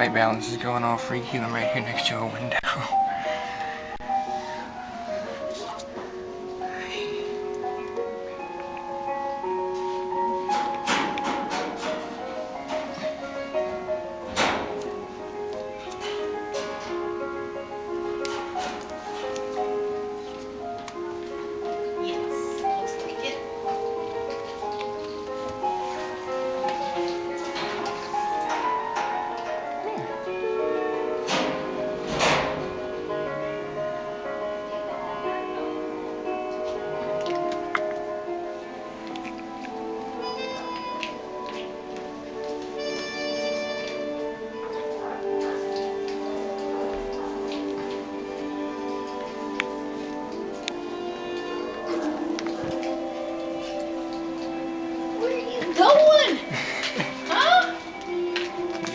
white balance is going all freaky. I'm right here next to a window.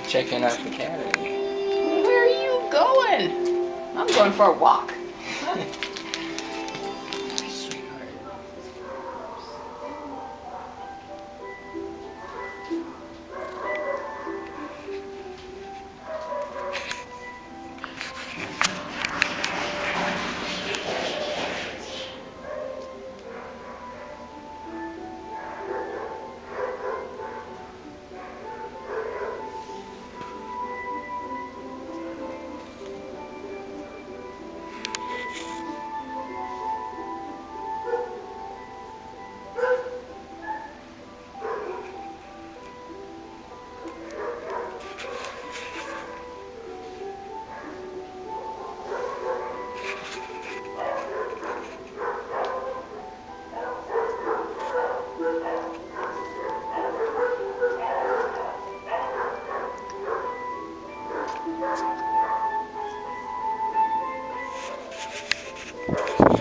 Checking out the academy. Where are you going? I'm going for a walk. Huh? Sweetheart.